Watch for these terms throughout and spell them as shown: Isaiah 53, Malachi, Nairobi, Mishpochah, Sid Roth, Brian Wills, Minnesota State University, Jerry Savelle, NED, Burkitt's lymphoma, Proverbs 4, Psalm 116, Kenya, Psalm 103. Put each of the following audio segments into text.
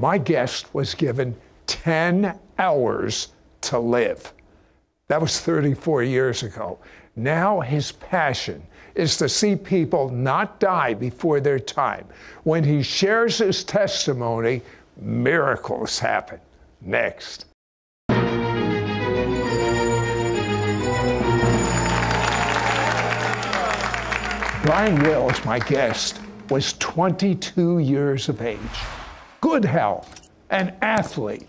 My guest was given 10 hours to live. That was 34 years ago. Now his passion is to see people not die before their time. When he shares his testimony, miracles happen. Next. Brian Wills, my guest, was 22 years of age, good health, an athlete,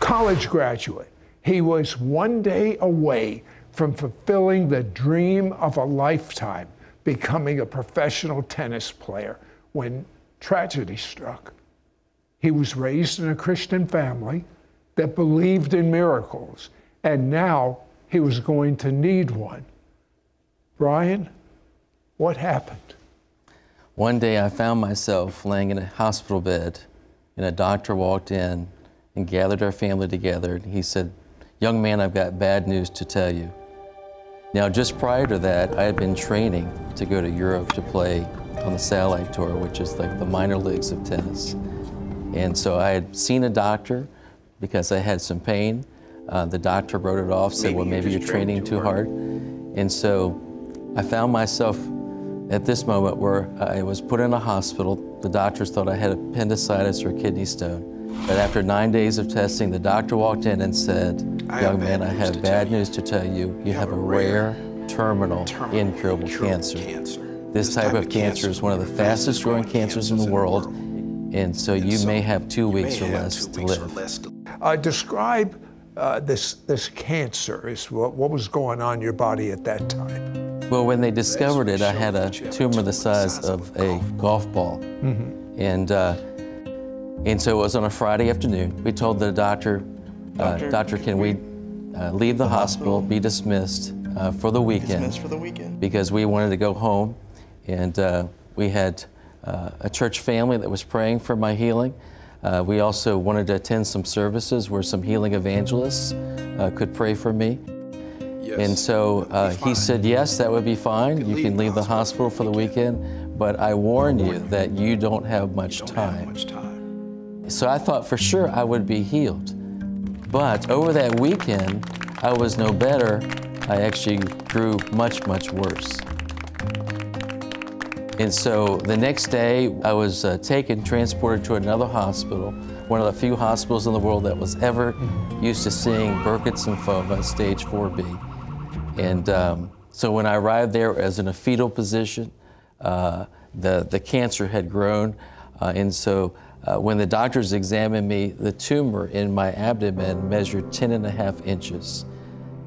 college graduate. He was one day away from fulfilling the dream of a lifetime, becoming a professional tennis player, when tragedy struck. He was raised in a Christian family that believed in miracles, and now he was going to need one. Brian, what happened? One day I found myself laying in a hospital bed, and a doctor walked in and gathered our family together, and he said, "Young man, I've got bad news to tell you." Now, just prior to that, I had been training to go to Europe to play on the satellite tour, which is like the minor leagues of tennis. And so I had seen a doctor because I had some pain. The doctor wrote it off, said, "Well, maybe you're training too hard." And so I found myself at this moment where I was put in a hospital. The doctors thought I had appendicitis or a kidney stone. But after 9 days of testing, the doctor walked in and said, "Young man, I have bad news to tell you. You have a rare, terminal, incurable cancer. This type of cancer is one of the fastest growing cancers in the world, and so you may have 2 weeks or less to live." Describe this cancer, is what was going on in your body at that time? Well, when they discovered it, I had a tumor the size of a golf ball. And so it was on a Friday afternoon. We told the doctor, "Doctor, can we leave the hospital, be dismissed for the weekend?" Dismissed for the weekend. Because we wanted to go home. And we had a church family that was praying for my healing. We also wanted to attend some services where some healing evangelists could pray for me. Yes. And so he said, "Yes, that would be fine. You can leave the hospital for the weekend, but I warn you that you don't have much time." So I thought for sure I would be healed. But over that weekend, I was no better. I actually grew much, much worse. And so the next day, I was transported to another hospital, one of the few hospitals in the world that was ever used to seeing Burkitt's lymphoma, stage 4B. And so when I arrived there as in a fetal position, the cancer had grown, and so when the doctors examined me, the tumor in my abdomen measured 10.5 inches.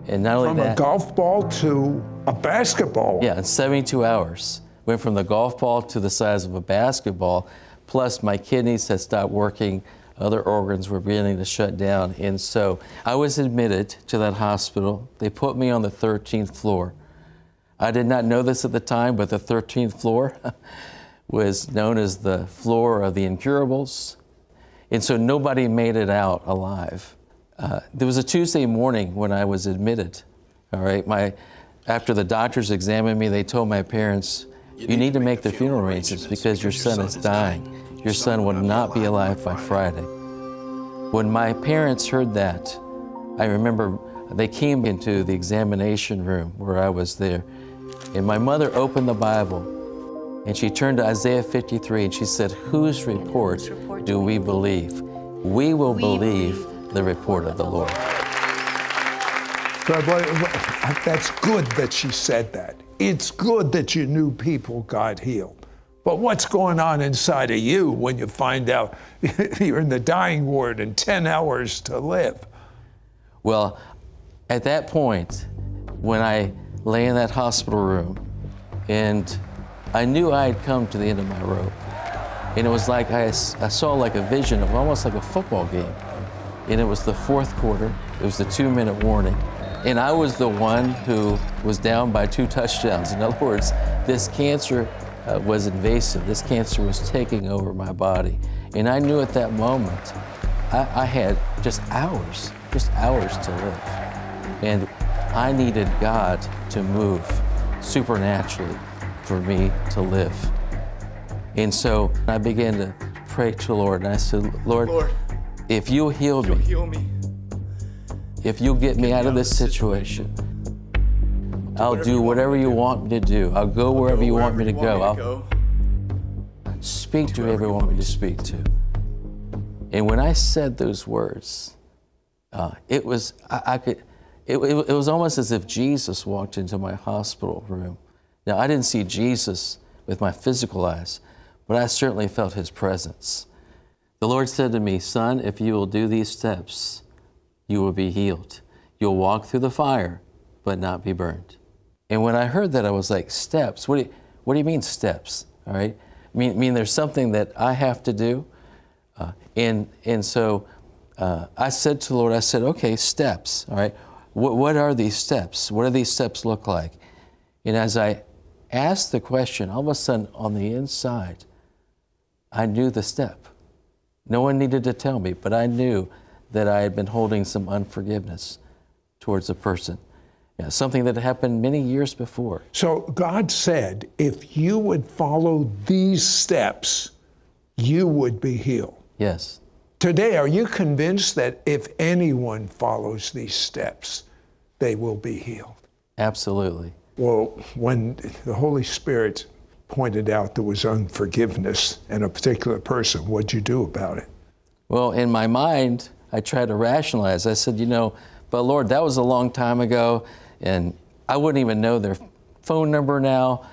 And not only that, from a golf ball to a basketball. Yeah, in 72 hours. Went from the golf ball to the size of a basketball, plus my kidneys had stopped working, other organs were beginning to shut down. And so I was admitted to that hospital. They put me on the 13th floor. I did not know this at the time, but the 13th floor was known as the floor of the incurables. And so nobody made it out alive. There was a Tuesday morning when I was admitted, all right? After the doctors examined me, they told my parents, "You need to make the funeral arrangements because your son is dying. Your son would not be alive by Friday." When my parents heard that, I remember they came into the examination room where I was there, and my mother opened the Bible. And she turned to Isaiah 53 and she said, "Whose report do we believe? We will believe the report of the Lord." That's good that she said that. It's good that you knew people got healed. But what's going on inside of you when you find out you're in the dying ward and 10 hours to live? Well, at that point, when I lay in that hospital room, and I knew I had come to the end of my rope. And it was like I saw like a vision of almost like a football game. And it was the fourth quarter. It was the 2-minute warning. And I was the one who was down by 2 touchdowns. In other words, this cancer was invasive. This cancer was taking over my body. And I knew at that moment, I had just hours to live. And I needed God to move supernaturally for me to live. And so I began to prayed to the Lord, and I said, Lord, if you heal me, if you get me out of this situation, I'll do whatever you want me to do. I'll go wherever you want me to go. I'll speak to whoever you want me to speak to. And when I said those words, it was, it was almost as if Jesus walked into my hospital room. Now, I didn't see Jesus with my physical eyes, but I certainly felt his presence. The Lord said to me, son, if you will do these steps, you will be healed. You'll walk through the fire, but not be burned. And when I heard that, I was like, steps? What do you mean steps? All right? I mean there's something that I have to do? And so I said to the Lord, I said, okay, steps, all right? What are these steps? What do these steps look like? And as I asked the question, all of a sudden on the inside, I knew the step. No one needed to tell me, but I knew that I had been holding some unforgiveness towards a person. Yeah, something that happened many years before. So God said, if you would follow these steps, you would be healed. Yes. Today, are you convinced that if anyone follows these steps, they will be healed? Absolutely. Well, when the Holy Spirit pointed out there was unforgiveness in a particular person, what'd you do about it? Well, in my mind, I tried to rationalize. I said, you know, but Lord, that was a long time ago, and I wouldn't even know their phone number now.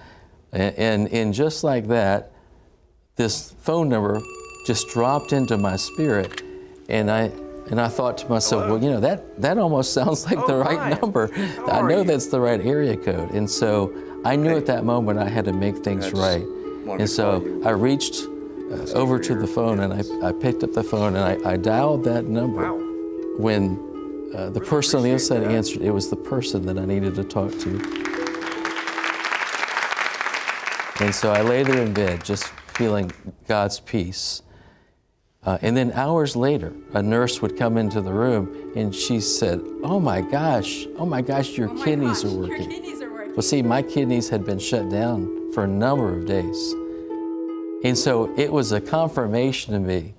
And just like that, this phone number just dropped into my spirit, and I thought to myself, hello? Well, you know, that almost sounds like the right number. I know that's the right area code. And so I knew at that moment I had to make things right. And so I reached over to the phone, and I picked up the phone, and I dialed that number. Wow. When the person on the inside answered, it was the person that I needed to talk to. And so I lay there in bed, just feeling God's peace. And then hours later, a nurse would come into the room and she said, oh my gosh, your kidneys are working. Well, see, my kidneys had been shut down for a number of days. And so it was a confirmation to me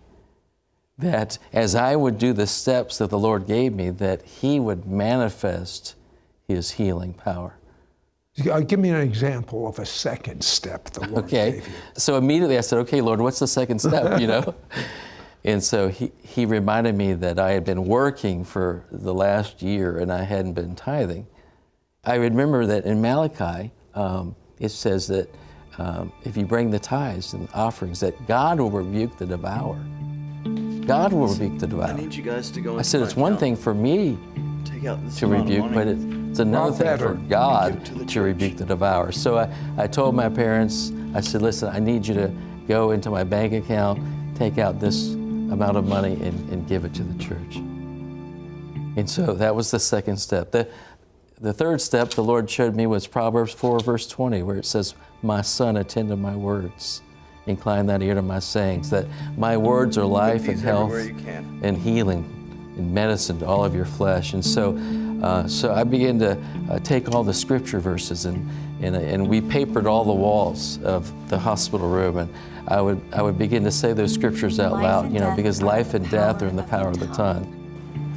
that as I would do the steps that the Lord gave me, that he would manifest his healing power. Give me an example of a second step the Lord gave you. So immediately I said, okay, Lord, what's the second step, you know? And so he reminded me that I had been working for the last year and I hadn't been tithing. I remember that in Malachi, it says that if you bring the tithes and offerings, that God will rebuke the devourer. God will rebuke the devourer. I need you guys to go. I said, it's one thing for me to rebuke, but it's another thing for God to rebuke the devourer. So I told my parents, I said, listen, I need you to go into my bank account, take out this amount of money and give it to the church. And so that was the second step. The third step the Lord showed me was Proverbs 4, verse 20, where it says, my son, attend to my words. Incline that ear to my sayings, that my words are life and health and healing and medicine to all of your flesh. And so I began to take all the scripture verses and we papered all the walls of the hospital room, and I would begin to say those scriptures out loud, you know, because life and death are in the power of the tongue.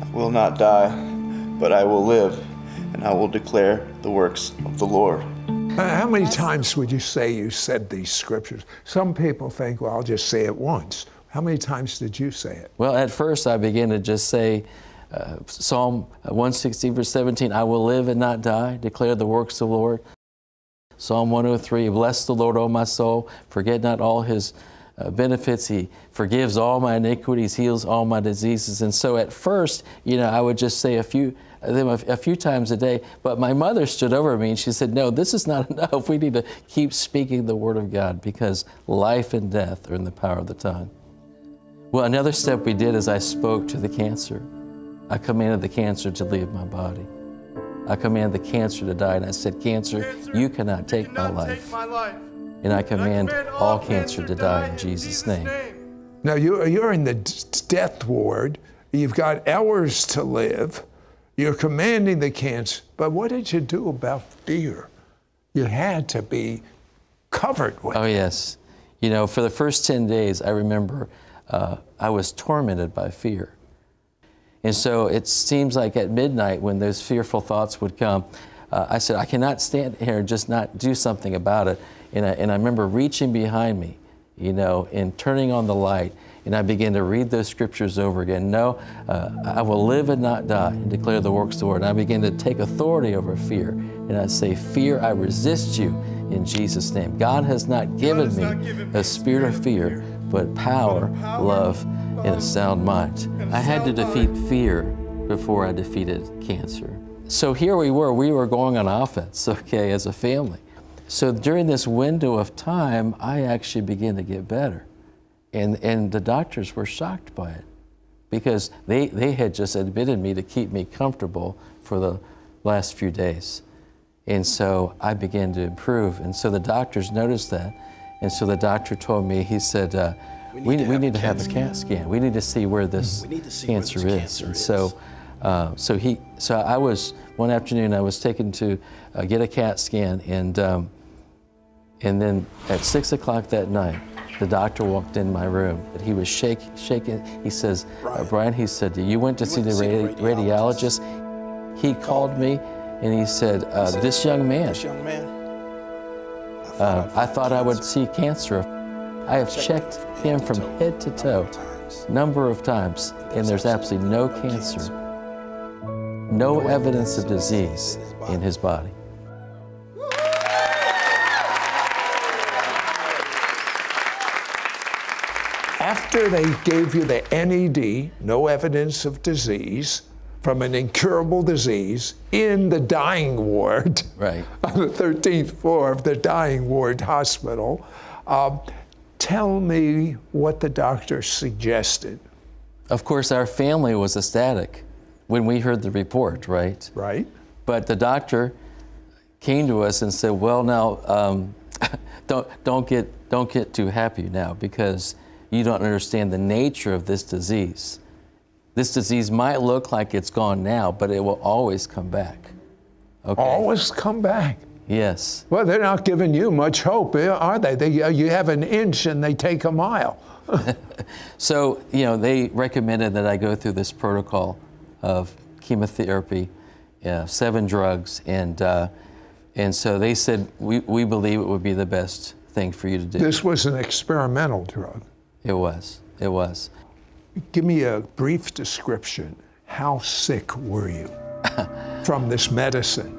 I will not die, but I will live, and I will declare the works of the Lord. How many times would you say you said these scriptures? Some people think, well, I'll just say it once. How many times did you say it? Well, at first I began to just say Psalm 116, verse 17, I will live and not die, declare the works of the Lord. Psalm 103, bless the Lord, O my soul, forget not all his benefits. He forgives all my iniquities, heals all my diseases. And so at first, you know, I would just say a few times a day, but my mother stood over me and she said, no, this is not enough. We need to keep speaking the word of God because life and death are in the power of the tongue. Well, another step we did is I spoke to the cancer. I commanded the cancer to leave my body. I commanded the cancer to die, and I said, cancer, you cannot take my life. And I command all cancer to die in Jesus' name. Now, you're in the death ward. You've got hours to live. You're commanding the cancer, but what did you do about fear? You had to be covered with it. Oh, yes. You know, for the first 10 days, I remember I was tormented by fear. And so it seems like at midnight when those fearful thoughts would come, I said, I cannot stand here and just not do something about it. And I remember reaching behind me, you know, and turning on the light. And I began to read those scriptures over again. No, I will live and not die and declare the works of the Lord. And I began to take authority over fear. And I say, fear, I resist you in Jesus' name. God has not given me a spirit of fear, but power, love, and a sound mind. I had to defeat fear before I defeated cancer. So here we were going on offense, okay, as a family. So during this window of time, I actually began to get better. And the doctors were shocked by it because they had just admitted me to keep me comfortable for the last few days. And so I began to improve. And so the doctors noticed that. And so the doctor told me, he said, we need to have a CAT scan. We need to see where this cancer is. And so, I was, one afternoon, I was taken to get a CAT scan. And then at 6 o'clock that night, the doctor walked in my room. He was shaking. He says, Brian, he said, you went to see the radiologist. He called me and he said, this young man, I thought I would see cancer. I have checked him from head to toe number of times, and there's absolutely no cancer, no evidence of disease in his body. After they gave you the NED, no evidence of disease, from an incurable disease in the dying ward, right, on the 13th floor of the dying ward hospital, tell me what the doctor suggested. Of course, our family was ecstatic when we heard the report, right? Right. But the doctor came to us and said, well, now, don't get too happy now, because you don't understand the nature of this disease. This disease might look like it's gone now, but it will always come back. Okay? Always come back? Yes. Well, they're not giving you much hope, are they? You have an inch and they take a mile. So, you know, they recommended that I go through this protocol of chemotherapy, 7 drugs, and so they said, we believe it would be the best thing for you to do. This was an experimental drug. It was. It was. Give me a brief description. How sick were you from this medicine?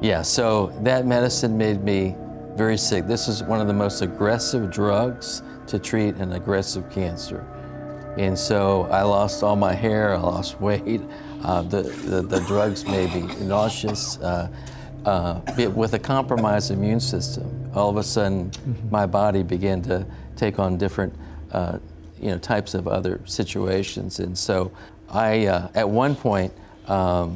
Yeah, so that medicine made me very sick. This is one of the most aggressive drugs to treat an aggressive cancer. And so I lost all my hair, I lost weight. The drugs made me nauseous. With a compromised immune system, all of a sudden, my body began to take on different types of other situations. And so I, at one point, I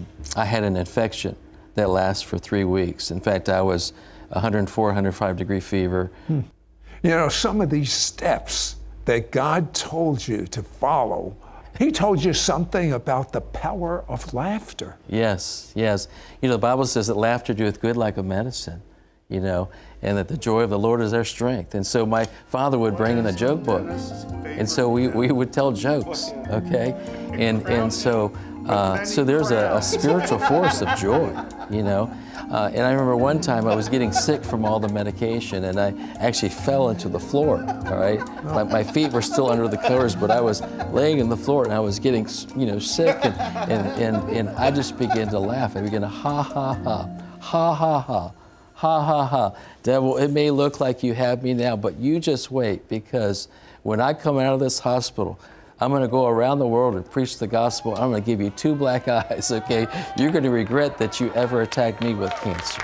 had an infection that lasts for 3 weeks. In fact, I was 104, 105 degree fever. You know, some of these steps that God told you to follow, He told you something about the power of laughter. Yes, yes. You know, the Bible says that laughter doeth good like a medicine, you know, and that the joy of the Lord is our strength. And so my father would bring in a joke book, and so we would tell jokes, okay? And so there's a spiritual force of joy, you know? And I remember one time I was getting sick from all the medication, and I actually fell into the floor, all right? My feet were still under the covers, but I was laying on the floor, and I was getting, you know, sick, and I just began to laugh. I began to ha, ha, ha, ha, ha, ha. Ha, ha, ha. Devil, it may look like you have me now, but you just wait, because when I come out of this hospital, I'm going to go around the world and preach the gospel. I'm going to give you 2 black eyes, okay? You're going to regret that you ever attacked me with cancer.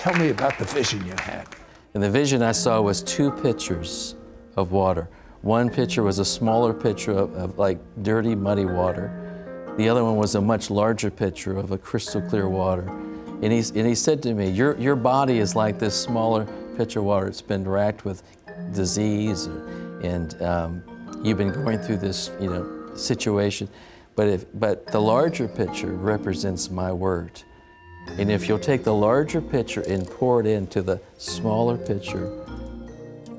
Tell me about the vision you had. And the vision I saw was 2 pitchers of water. One pitcher was a smaller pitcher of like dirty, muddy water. The other one was a much larger picture of a crystal clear water. And he said to me, your body is like this smaller pitcher of water. It's been racked with disease, and you've been going through this, you know, situation. But the larger picture represents my word. And if you'll take the larger picture and pour it into the smaller picture,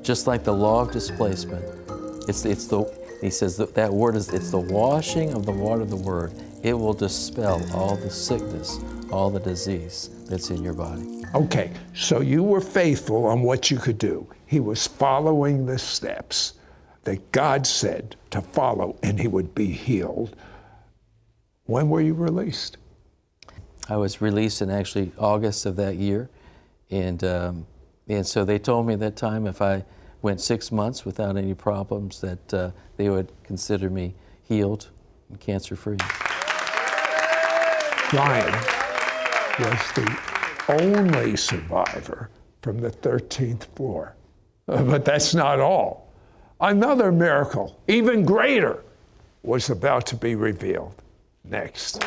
just like the law of displacement, he says that word is, it's the washing of the water of the word. It will dispel all the sickness, all the disease that's in your body. Okay, so you were faithful on what you could do. He was following the steps that God said to follow, and he would be healed. When were you released? I was released in actually August of that year. And so they told me at that time if I went 6 months without any problems that they would consider me healed and cancer-free. Brian was the only survivor from the 13th floor. But that's not all. Another miracle, even greater, was about to be revealed. Next.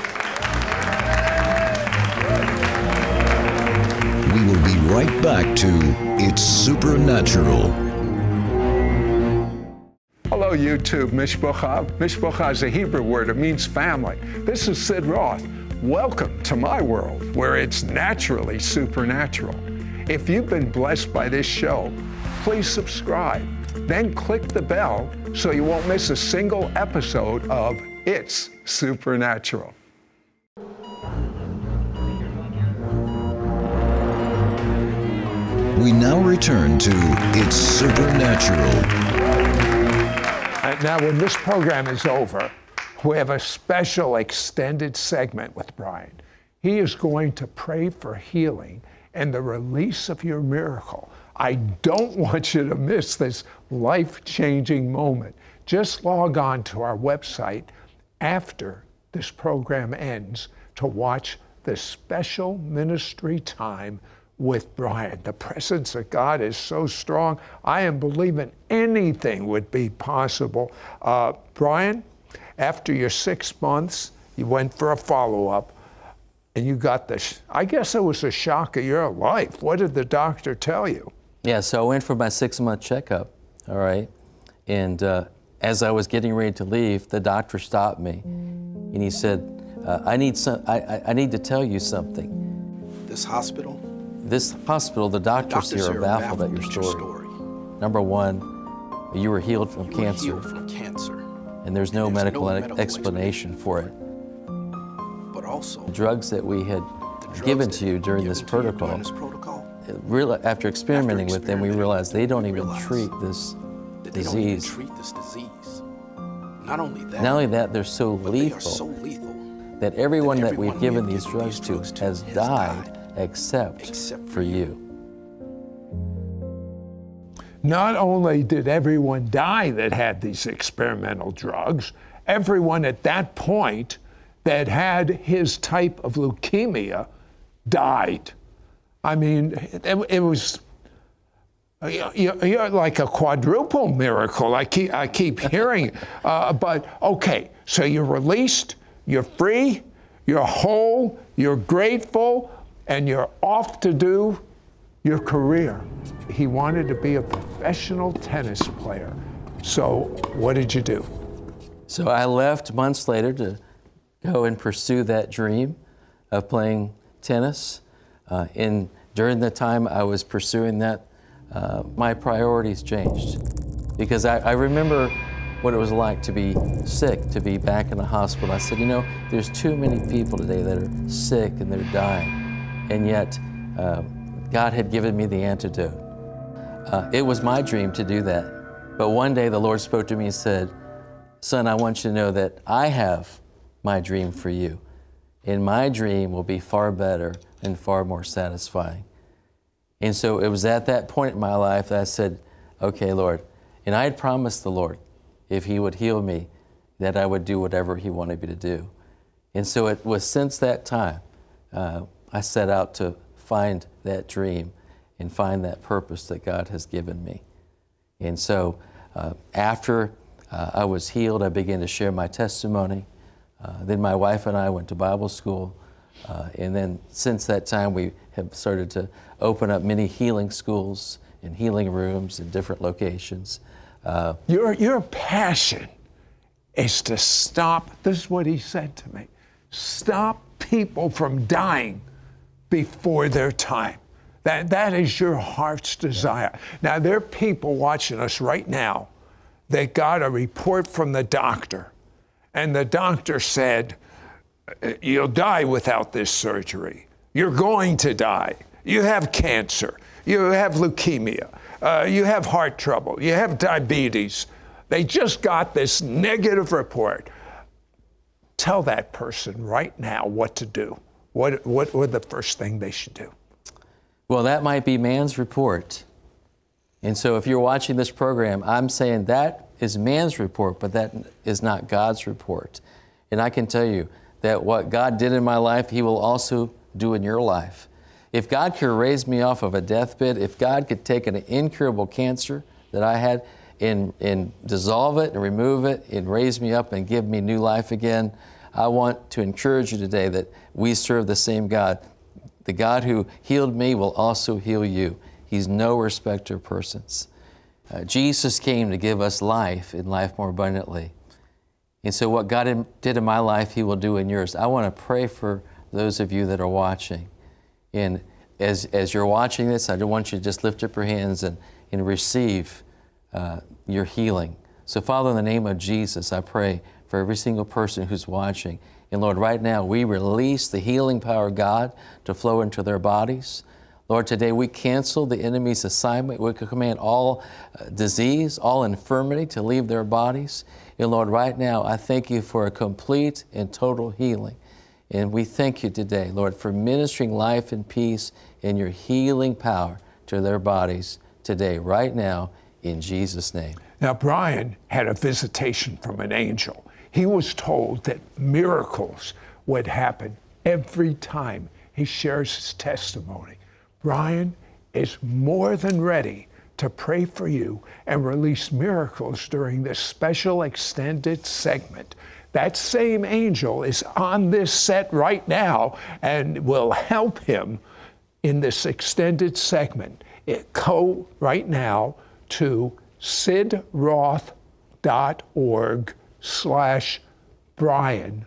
We will be right back to It's Supernatural. Hello, YouTube. Mishpochah. Mishpochah is a Hebrew word. It means family. This is Sid Roth. Welcome to my world, where it's naturally supernatural. If you've been blessed by this show, please subscribe. Then click the bell so you won't miss a single episode of It's Supernatural. We now return to It's Supernatural. Now, when this program is over, we have a special extended segment with Brian. He is going to pray for healing and the release of your miracle. I don't want you to miss this life-changing moment. Just log on to our website after this program ends to watch this special ministry time with Brian. The presence of God is so strong. I am believing anything would be possible. Brian, after your 6 months, you went for a follow-up, and you got this. I guess it was a shock of your life. What did the doctor tell you? Yeah, so I went for my 6-month checkup, all right? And as I was getting ready to leave, the doctor stopped me, and he said, I need to tell you something. This hospital, the doctors here are baffled at your story. Number one, you were healed from cancer. And there's no medical explanation for it. But also, the drugs that we had given to you during this protocol, after experimenting with them, we realized they don't even treat this disease. Not only that, they're so lethal that everyone that we've given these drugs to has died except for you. Not only did everyone die that had these experimental drugs, everyone at that point that had his type of leukemia died. I mean, it was, you're like a quadruple miracle. I keep hearing, but okay, so you're released, you're free, you're whole, you're grateful, and you're off to do your career. He wanted to be a professional tennis player. So what did you do? So I left months later to go and pursue that dream of playing tennis. And during the time I was pursuing that, my priorities changed. Because I remember what it was like to be sick, to be back in the hospital. I said, you know, there's too many people today that are sick and they're dying. And yet, God had given me the antidote. It was my dream to do that. But one day the Lord spoke to me and said, son, I want you to know that I have my dream for you. And my dream will be far better and far more satisfying. And so it was at that point in my life that I said, okay, Lord. And I had promised the Lord, if he would heal me, that I would do whatever he wanted me to do. And so it was since that time, I set out to find that dream and find that purpose that God has given me. And so after I was healed, I began to share my testimony. Then my wife and I went to Bible school. And then since that time, we have started to open up many healing schools and healing rooms in different locations. Your passion is to stop, this is what he said to me, stop people from dying before their time. That is your heart's desire. Yeah. Now, there are people watching us right now that got a report from the doctor, and the doctor said, you'll die without this surgery. You're going to die. You have cancer. You have leukemia. You have heart trouble. You have diabetes. They just got this negative report. Tell that person right now what to do. What would the first thing they should do? Well, that might be man's report. And so if you're watching this program, I'm saying that is man's report, but that is not God's report. And I can tell you that what God did in my life, He will also do in your life. If God could raise me off of a deathbed, if God could take an incurable cancer that I had and dissolve it and remove it and raise me up and give me new life again, I want to encourage you today that we serve the same God. The God who healed me will also heal you. He's no respecter of persons. Jesus came to give us life and life more abundantly. And so what God did in my life, He will do in yours. I want to pray for those of you that are watching. And as you're watching this, I want you to just lift up your hands and receive your healing. So Father, in the name of Jesus, I pray for every single person who's watching. And Lord, right now, we release the healing power of God to flow into their bodies. Lord, today we cancel the enemy's assignment. We command all disease, all infirmity to leave their bodies. And Lord, right now, I thank You for a complete and total healing. And we thank You today, Lord, for ministering life and peace and Your healing power to their bodies today, right now, in Jesus' name. Now, Brian had a visitation from an angel. He was told that miracles would happen every time he shares his testimony. Brian is more than ready to pray for you and release miracles during this special extended segment. That same angel is on this set right now and will help him in this extended segment. Go right now to sidroth.org/Brian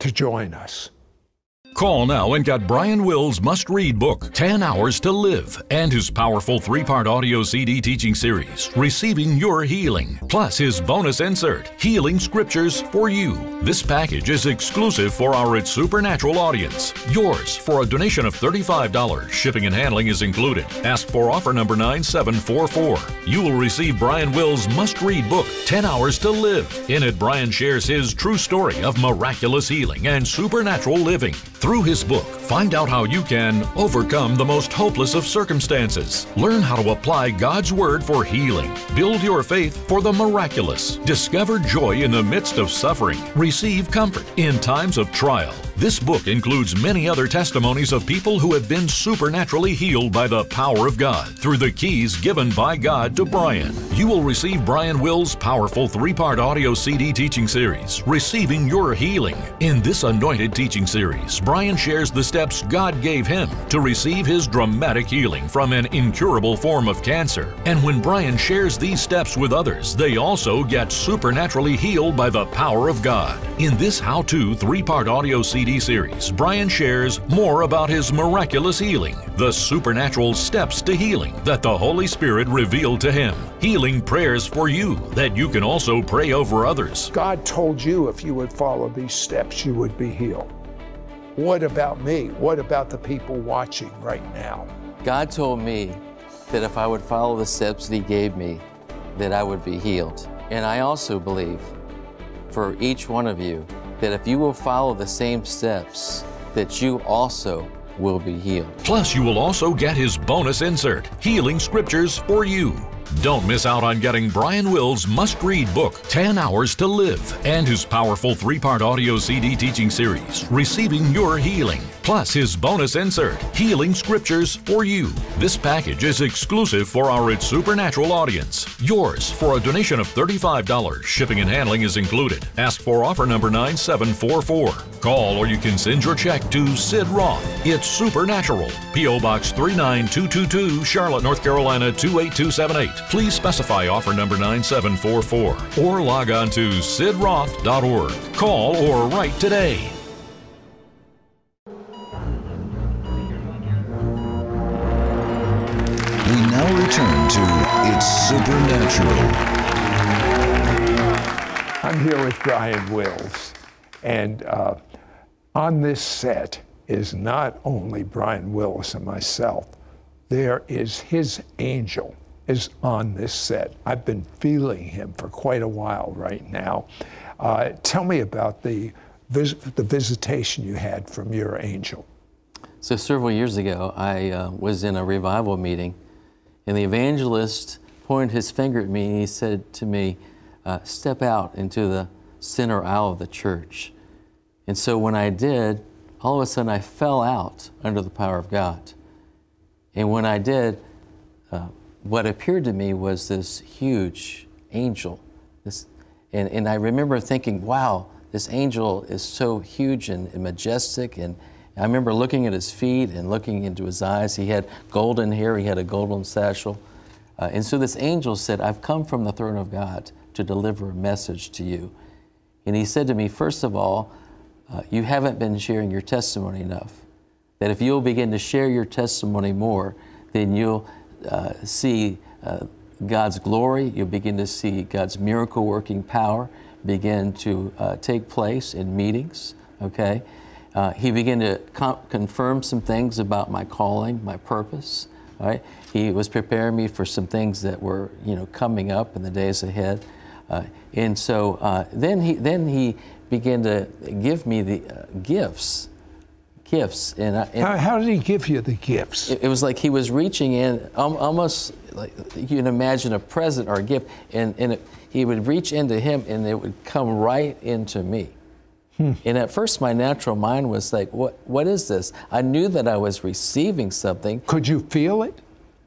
to join us. Call now and get Brian Wills' must-read book, 10 Hours to Live, and his powerful 3-part audio CD teaching series, Receiving Your Healing, plus his bonus insert, Healing Scriptures for You. This package is exclusive for our It's Supernatural audience. Yours for a donation of $35. Shipping and handling is included. Ask for offer number 9744. You will receive Brian Wills' must-read book, 10 Hours to Live. In it, Brian shares his true story of miraculous healing and supernatural living. Through his book, find out how you can overcome the most hopeless of circumstances. Learn how to apply God's Word for healing. Build your faith for the miraculous. Discover joy in the midst of suffering. Receive comfort in times of trial. This book includes many other testimonies of people who have been supernaturally healed by the power of God through the keys given by God to Brian. You will receive Brian Wills' powerful 3-part audio CD teaching series, Receiving Your Healing. In this anointed teaching series, Brian shares the steps God gave him to receive his dramatic healing from an incurable form of cancer. And when Brian shares these steps with others, they also get supernaturally healed by the power of God. In this how-to 3-part audio CD series, Brian shares more about his miraculous healing, the supernatural steps to healing that the Holy Spirit revealed to him, healing prayers for you that you can also pray over others. God told you if you would follow these steps, you would be healed. What about me? What about the people watching right now? God told me that if I would follow the steps that He gave me, that I would be healed. And I also believe for each one of you that if you will follow the same steps, that you also will be healed. Plus, you will also get his bonus insert, Healing Scriptures for You. Don't miss out on getting Brian Wills' must-read book, 10 Hours to Live, and his powerful 3-part audio CD teaching series, Receiving Your Healing, plus his bonus insert, Healing Scriptures for You. This package is exclusive for our It's Supernatural audience. Yours for a donation of $35. Shipping and handling is included. Ask for offer number 9744. Call or you can send your check to Sid Roth. It's Supernatural. P.O. Box 39222, Charlotte, North Carolina 28278. Please specify offer number 9744 or log on to sidroth.org. Call or write today. now return to It's Supernatural. I'm here with Brian Wills, and on this set is not only Brian Wills and myself, there is his angel is on this set. I've been feeling him for quite a while right now. Tell me about the visitation you had from your angel. So several years ago, I was in a revival meeting, and the evangelist pointed his finger at me, and he said to me, step out into the center aisle of the church. And so when I did, all of a sudden I fell out under the power of God. And when I did, what appeared to me was this huge angel. And I remember thinking, wow, this angel is so huge and majestic, and I remember looking at his feet and looking into his eyes. He had golden hair. He had a golden satchel. And so this angel said, I've come from the throne of God to deliver a message to you. And he said to me, first of all, you haven't been sharing your testimony enough. That if you'll begin to share your testimony more, then you'll see God's glory. You'll begin to see God's miracle-working power begin to take place in meetings, okay? He began to confirm some things about my calling, my purpose, right? He was preparing me for some things that were, you know, coming up in the days ahead. And so then he began to give me the gifts. And how did he give you the gifts? It was like he was reaching in, almost like you can imagine a present or a gift, and he would reach into him and it would come right into me. And at first, my natural mind was like, what is this? I knew that I was receiving something. Could you feel it?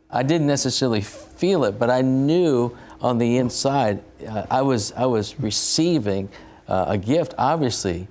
I didn't necessarily feel it, but I knew on the inside, I was receiving a gift, obviously,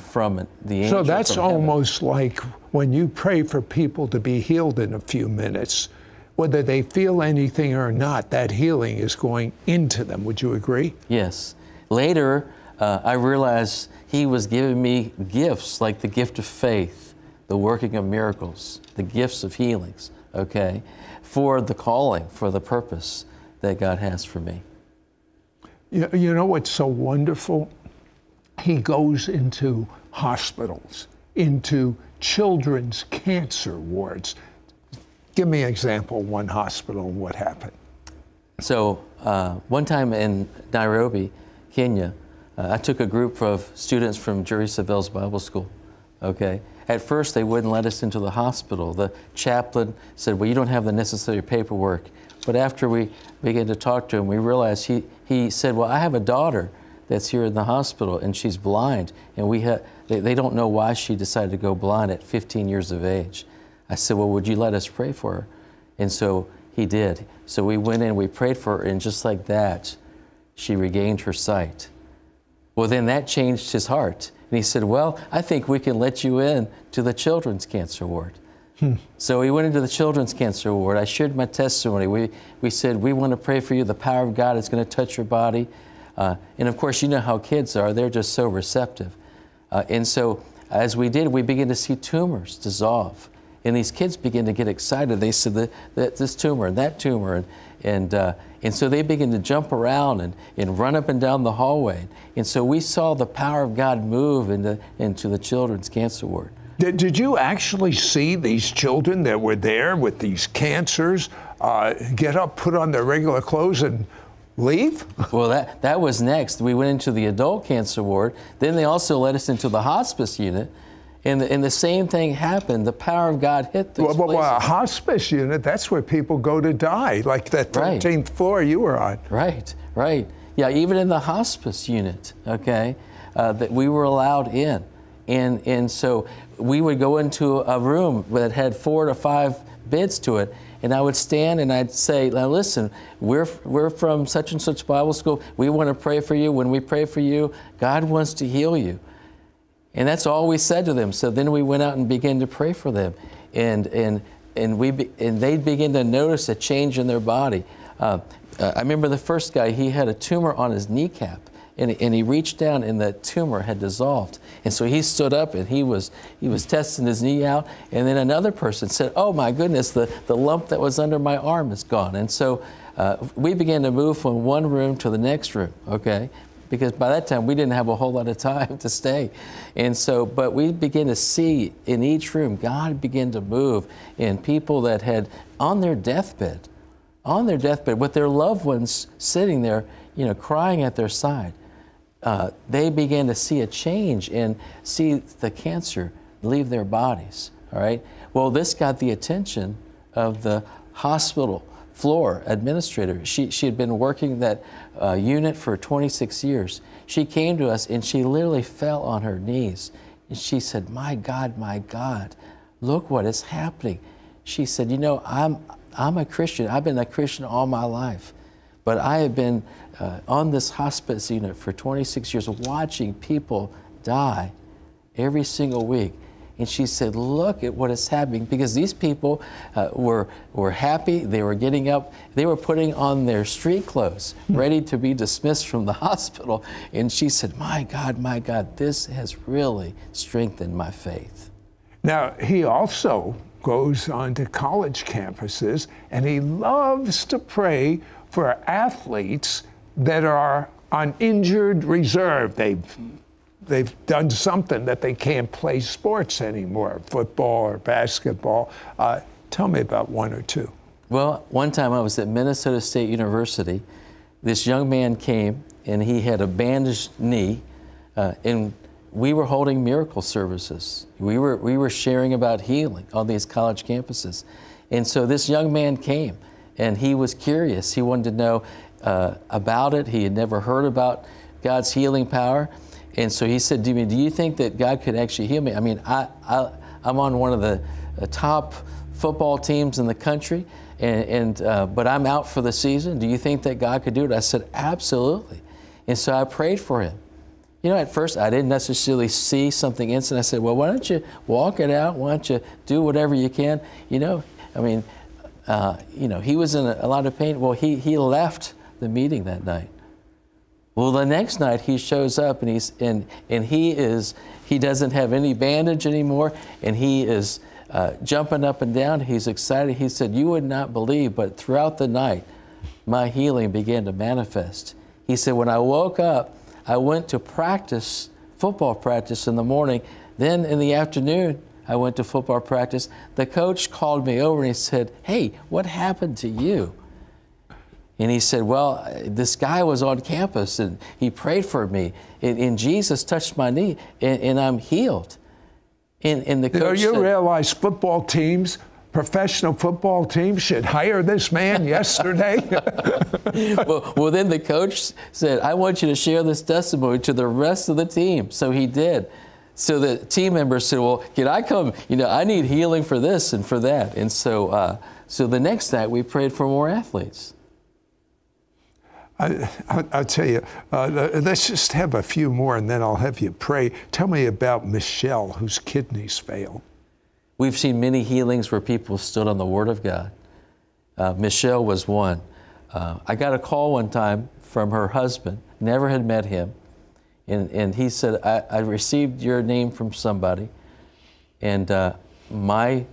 from the angel. So that's almost like when you pray for people to be healed in a few minutes, whether they feel anything or not, that healing is going into them. Would you agree? Yes. Later, I realized he was giving me gifts like the gift of faith, the working of miracles, the gifts of healings, okay, for the calling, for the purpose that God has for me. You know what's so wonderful? He goes into hospitals, into children's cancer wards. Give me an example, one hospital, what happened? So one time in Nairobi, Kenya, I took a group of students from Jerry Savelle's Bible School, okay? At first, they wouldn't let us into the hospital. The chaplain said, well, you don't have the necessary paperwork. But after we began to talk to him, we realized he said, well, I have a daughter that's here in the hospital, and she's blind, and they don't know why she decided to go blind at 15 years of age. I said, well, would you let us pray for her? And so he did. So we went in, we prayed for her, and just like that, she regained her sight. Well, then that changed his heart. And he said, well, I think we can let you in to the children's cancer ward. So he went into the children's cancer ward. I shared my testimony. We said, we want to pray for you. The power of God is going to touch your body. And of course, you know how kids are. They're just so receptive. And so as we did, we began to see tumors dissolve. And these kids began to get excited. They said that this tumor and that tumor. And so they began to jump around and run up and down the hallway. And so we saw the power of God move into the children's cancer ward. Did you actually see these children that were there with these cancers get up, put on their regular clothes, and leave? Well, that was next. We went into the adult cancer ward. Then they also let us into the hospice unit. And the same thing happened. The power of God hit this place. Well, a hospice unit, that's where people go to die, like that 13th floor you were on. Right, right. Yeah, even in the hospice unit, okay, that we were allowed in. And so we would go into a room that had 4 to 5 beds to it, and I would stand and I'd say, now listen, we're from such and such Bible school. We want to pray for you. When we pray for you, God wants to heal you. And that's all we said to them. So then we went out and began to pray for them, and they began to notice a change in their body. I remember the first guy; he had a tumor on his kneecap, And he reached down, and the tumor had dissolved. And so he stood up, and he was testing his knee out. And then another person said, "Oh my goodness, the lump that was under my arm is gone." And so we began to move from one room to the next room, okay? Because by that time we didn't have a whole lot of time to stay. And so, but we began to see in each room, God began to move in people that had on their deathbed with their loved ones sitting there, you know, crying at their side. They began to see a change and see the cancer leave their bodies, all right? Well, this got the attention of the hospital floor administrator. She had been working that unit for 26 years. She came to us and she literally fell on her knees. And she said, my God, look what is happening." She said, "You know, I'm a Christian. I've been a Christian all my life, but I have been on this hospice unit for 26 years watching people die every single week." And she said, "Look at what is happening," because these people were happy. They were getting up. They were putting on their street clothes, ready to be dismissed from the hospital. And she said, my God, this has really strengthened my faith." Now, he also goes on to college campuses, and he loves to pray for athletes that are on injured reserve. They've done something that they can't play sports anymore, football or basketball. Tell me about one or two. Well, one time I was at Minnesota State University. This young man came, and he had a bandaged knee, and we were holding miracle services. We were sharing about healing on these college campuses. And so this young man came, and he was curious. He wanted to know about it. He had never heard about God's healing power. And so he said to me, "Do you think that God could actually heal me? I mean, I'm on one of the top football teams in the country, but I'm out for the season. Do you think that God could do it?" I said, "Absolutely." And so I prayed for him. You know, at first I didn't necessarily see something instant. I said, "Well, why don't you walk it out? Why don't you do whatever you can?" You know, I mean, he was in a lot of pain. Well, he left the meeting that night. Well, the next night he shows up, and he doesn't have any bandage anymore, and he is jumping up and down. He's excited. He said, "You would not believe, but throughout the night, my healing began to manifest." He said, "When I woke up, I went to practice, football practice in the morning. Then in the afternoon, I went to football practice. The coach called me over and he said, 'Hey, what happened to you?' And he said, 'Well, this guy was on campus, and he prayed for me, and Jesus touched my knee, and I'm healed.'" And the coach said, realize football teams, professional football teams should hire this man yesterday? Well, then the coach said, "I want you to share this testimony to the rest of the team." So he did. So the team members said, "Well, can I come? You know, I need healing for this and for that." And so, the next night we prayed for more athletes. I'll tell you, let's just have a few more, and then I'll have you pray. Tell me about Michelle, whose kidneys failed. We've seen many healings where people stood on the Word of God. Michelle was one. I got a call one time from her husband, never had met him, and he said, I received your name from somebody, and my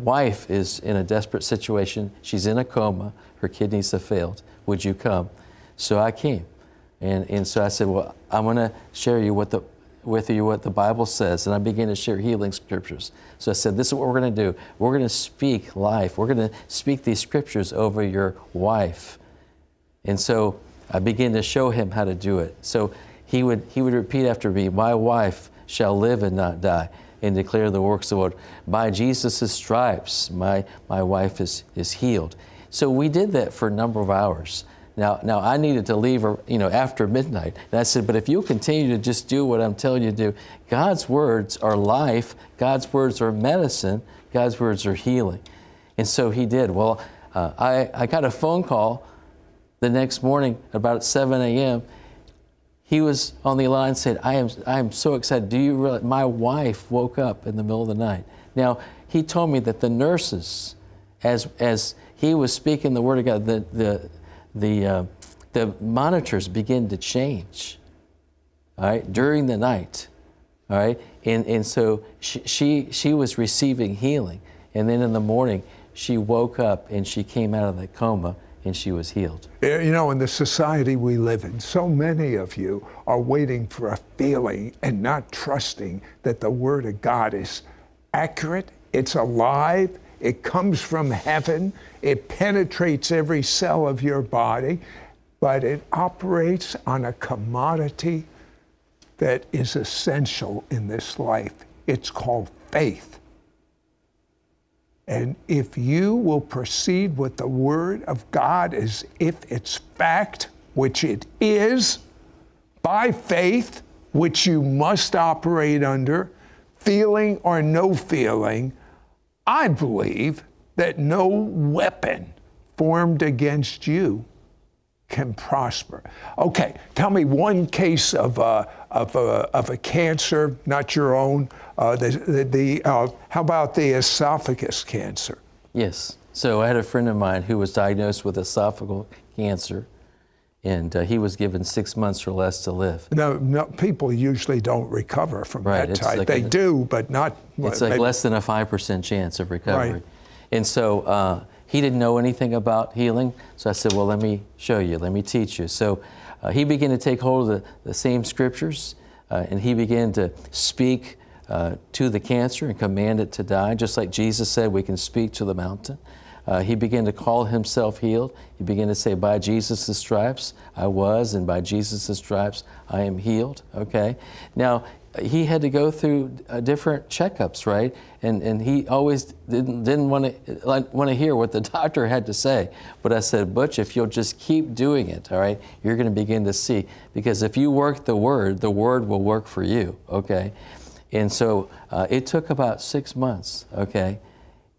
wife is in a desperate situation. She's in a coma. Her kidneys have failed. Would you come?" So I came, and so I said, "Well, I'm going to share with you what the Bible says," and I began to share healing scriptures. So I said, "This is what we're going to do. We're going to speak life. We're going to speak these scriptures over your wife." And so I began to show him how to do it. So he would repeat after me, "My wife shall live and not die, and declare the works of the Lord. By Jesus' stripes, my wife is healed." So we did that for a number of hours. Now I needed to leave, you know, after midnight. And I said, "But if you'll continue to just do what I'm telling you to do, God's words are life. God's words are medicine. God's words are healing." And so he did. Well, I got a phone call the next morning about 7 a.m. He was on the line and said, I am so excited. Do you realize my wife woke up in the middle of the night?" Now, he told me that the nurses, as he was speaking the Word of God, the monitors begin to change. all right, during the night, all right? And so she was receiving healing. And then in the morning, she woke up and she came out of the coma and she was healed. You know, in the society we live in, so many of you are waiting for a feeling and not trusting that the Word of God is accurate, it's alive, it comes from heaven, it penetrates every cell of your body, but it operates on a commodity that is essential in this life. It's called faith. And if you will proceed with the Word of God as if it's fact, which it is, by faith, which you must operate under, feeling or no feeling, I believe that no weapon formed against you can prosper. Okay, tell me one case of a cancer, not your own. How about the esophagus cancer? Yes. So I had a friend of mine who was diagnosed with esophageal cancer, and he was given 6 months or less to live. No, people usually don't recover from that type. Like they do, but not. It's like less than a 5% chance of recovery. Right. And so. He didn't know anything about healing, so I said, well, let me show you, let me teach you. So he began to take hold of the same scriptures, and he began to speak to the cancer and command it to die, just like Jesus said, we can speak to the mountain. He began to call himself healed. He began to say, by Jesus' stripes I was, and by Jesus' stripes I am healed, okay? Now, he had to go through different checkups, right? And he always didn't want to hear what the doctor had to say. But I said, Butch, if you'll just keep doing it, all right, you're going to begin to see. Because if you work the Word will work for you, okay? And so it took about 6 months, okay?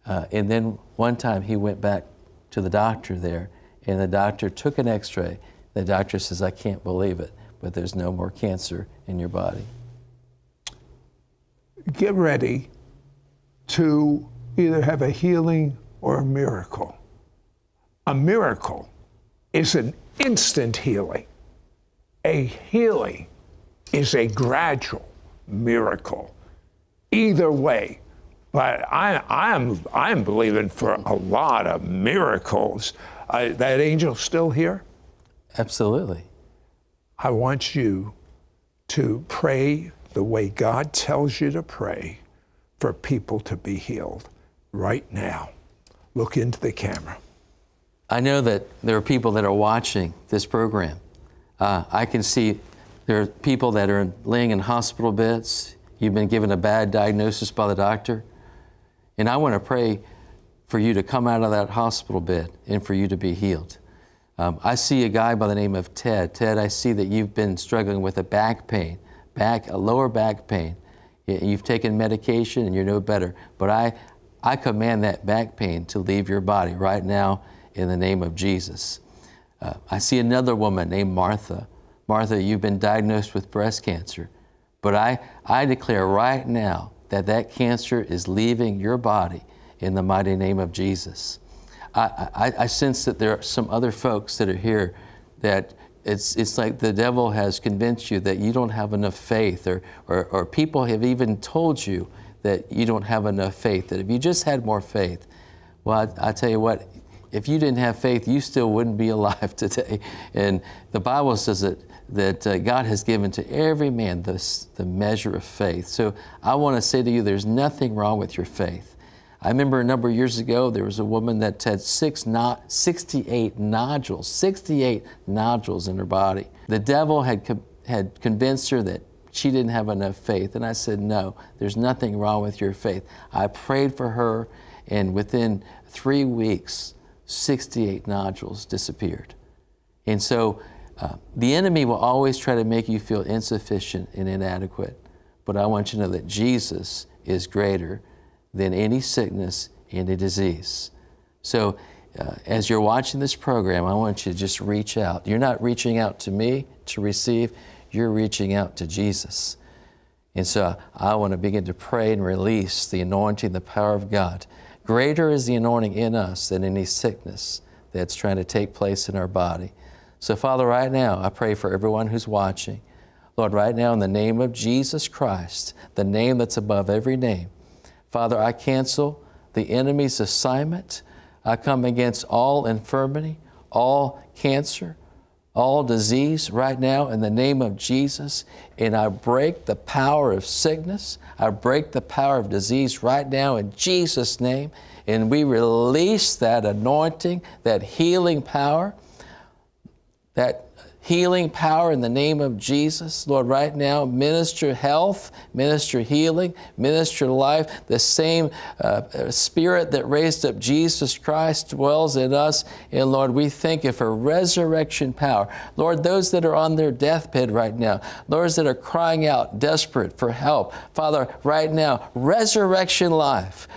And then one time he went back to the doctor there, and the doctor took an x-ray. The doctor says, I can't believe it, but there's no more cancer in your body. Get ready to either have a healing or a miracle. A miracle is an instant healing. A healing is a gradual miracle. Either way, but I'm believing for a lot of miracles. That angel's still here? Absolutely. I want you to pray the way God tells you to pray for people to be healed right now. Look into the camera. I know that there are people that are watching this program. I can see there are people that are laying in hospital beds. You've been given a bad diagnosis by the doctor. And I want to pray for you to come out of that hospital bed and for you to be healed. I see a guy by the name of Ted. Ted, I see that you've been struggling with a back pain. A lower back pain. You've taken medication and you're no better. But I command that back pain to leave your body right now in the name of Jesus. I see another woman named Martha. Martha, you've been diagnosed with breast cancer. But I declare right now that that cancer is leaving your body in the mighty name of Jesus. I sense that there are some other folks that are here that it's like the devil has convinced you that you don't have enough faith, or people have even told you that you don't have enough faith, that if you just had more faith. Well, I tell you what, if you didn't have faith, you still wouldn't be alive today. And the Bible says that God has given to every man the measure of faith. So I want to say to you, there's nothing wrong with your faith. I remember a number of years ago, there was a woman that had 68 nodules in her body. The devil had convinced her that she didn't have enough faith. And I said, no, there's nothing wrong with your faith. I prayed for her, and within 3 weeks, 68 nodules disappeared. And so the enemy will always try to make you feel insufficient and inadequate. But I want you to know that Jesus is greater than any sickness, any disease. So as you're watching this program, I want you to just reach out. You're not reaching out to me to receive, you're reaching out to Jesus. And so I want to begin to pray and release the anointing, the power of God. Greater is the anointing in us than any sickness that's trying to take place in our body. So Father, right now, I pray for everyone who's watching. Lord, right now in the name of Jesus Christ, the name that's above every name, Father, I cancel the enemy's assignment. I come against all infirmity, all cancer, all disease right now in the name of Jesus, and I break the power of sickness. I break the power of disease right now in Jesus' name, and we release that anointing, that healing power in the name of Jesus. Lord, right now, minister health, minister healing, minister life. The same spirit that raised up Jesus Christ dwells in us. And Lord, we thank you for resurrection power. Lord, those that are on their deathbed right now, those that are crying out desperate for help, Father, right now, resurrection life.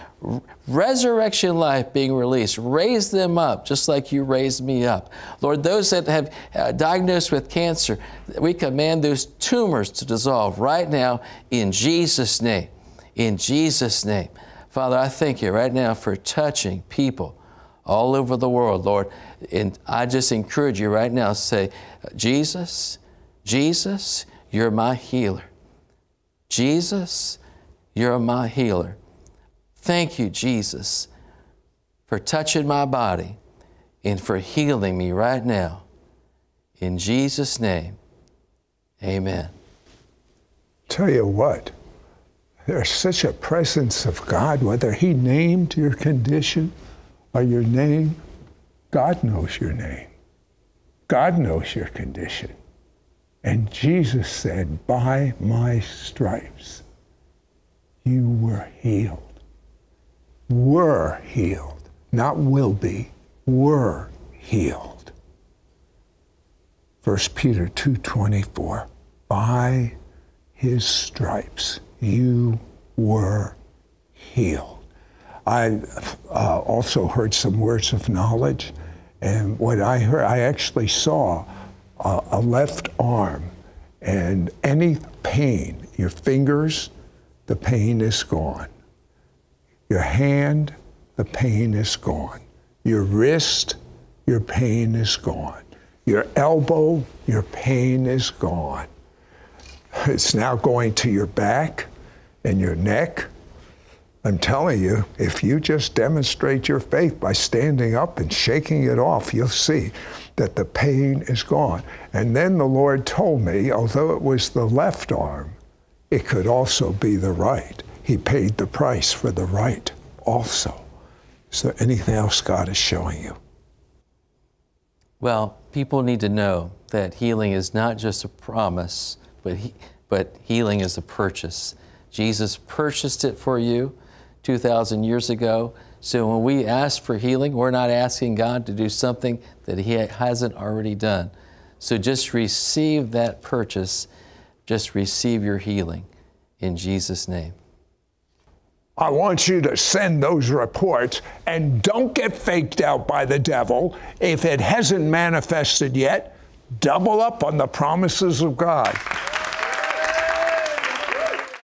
Resurrection life being released. Raise them up just like you raised me up. Lord, those that have diagnosed with cancer, we command those tumors to dissolve right now in Jesus' name. In Jesus' name. Father, I thank you right now for touching people all over the world, Lord. And I just encourage you right now to say, Jesus, Jesus, you're my healer. Jesus, you're my healer. Thank you, Jesus, for touching my body and for healing me right now. In Jesus' name, amen. Tell you what, there's such a presence of God, whether He named your condition or your name, God knows your name. God knows your condition. And Jesus said, by my stripes, you were healed. Were healed, not will be, were healed. 1 Peter 2:24, by His stripes you were healed. I also heard some words of knowledge, and what I heard, I actually saw a left arm, and any pain, your fingers, the pain is gone. Your hand, the pain is gone. Your wrist, your pain is gone. Your elbow, your pain is gone. It's now going to your back and your neck. I'm telling you, if you just demonstrate your faith by standing up and shaking it off, you'll see that the pain is gone. And then the Lord told me, although it was the left arm, it could also be the right. He paid the price for the right also. Is there anything else God is showing you? Well, people need to know that healing is not just a promise, but healing is a purchase. Jesus purchased it for you 2,000 years ago. So when we ask for healing, we're not asking God to do something that He hasn't already done. So just receive that purchase. Just receive your healing in Jesus' name. I want you to send those reports, and don't get faked out by the devil. If it hasn't manifested yet, double up on the promises of God.